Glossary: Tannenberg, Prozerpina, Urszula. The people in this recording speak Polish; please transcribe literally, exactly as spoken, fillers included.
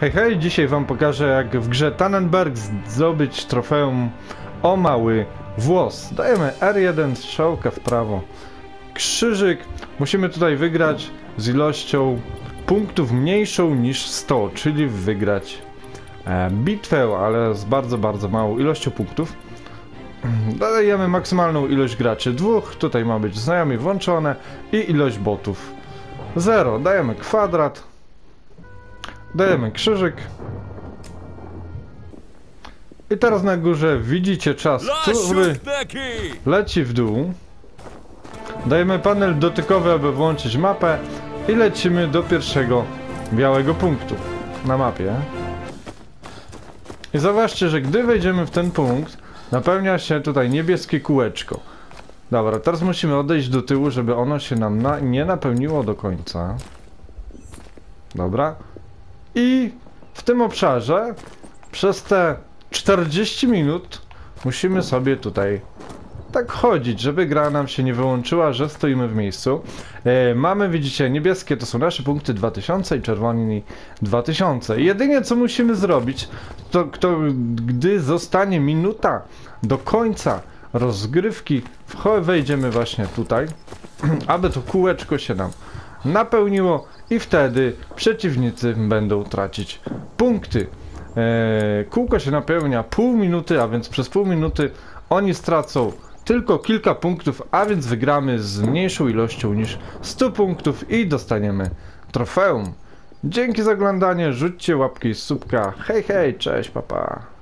Hej hej, dzisiaj wam pokażę, jak w grze Tannenberg zdobyć trofeum o mały włos. Dajemy R jeden, strzałka w prawo, krzyżyk. Musimy tutaj wygrać z ilością punktów mniejszą niż sto, czyli wygrać e, bitwę, ale z bardzo, bardzo małą ilością punktów. Dajemy maksymalną ilość graczy dwóch, tutaj ma być znajomi włączone i ilość botów zero. Dajemy kwadrat. Dajemy krzyżyk. I teraz na górze widzicie czas, który leci w dół. Dajemy panel dotykowy, aby włączyć mapę. I lecimy do pierwszego białego punktu na mapie. I zauważcie, że gdy wejdziemy w ten punkt, napełnia się tutaj niebieskie kółeczko. Dobra, teraz musimy odejść do tyłu, żeby ono się nam na... nie napełniło do końca. Dobra. I w tym obszarze przez te czterdzieści minut musimy sobie tutaj tak chodzić, żeby gra nam się nie wyłączyła, że stoimy w miejscu. Yy, mamy, widzicie, niebieskie to są nasze punkty dwa tysiące i czerwoni dwa tysiące. Jedynie co musimy zrobić, to, to gdy zostanie minuta do końca rozgrywki, wejdziemy właśnie tutaj, aby to kółeczko się nam napełniło i wtedy przeciwnicy będą tracić punkty. Eee, kółko się napełnia pół minuty, a więc przez pół minuty oni stracą tylko kilka punktów, a więc wygramy z mniejszą ilością niż sto punktów i dostaniemy trofeum. Dzięki za oglądanie, rzućcie łapki i subka. Hej, hej, cześć, papa.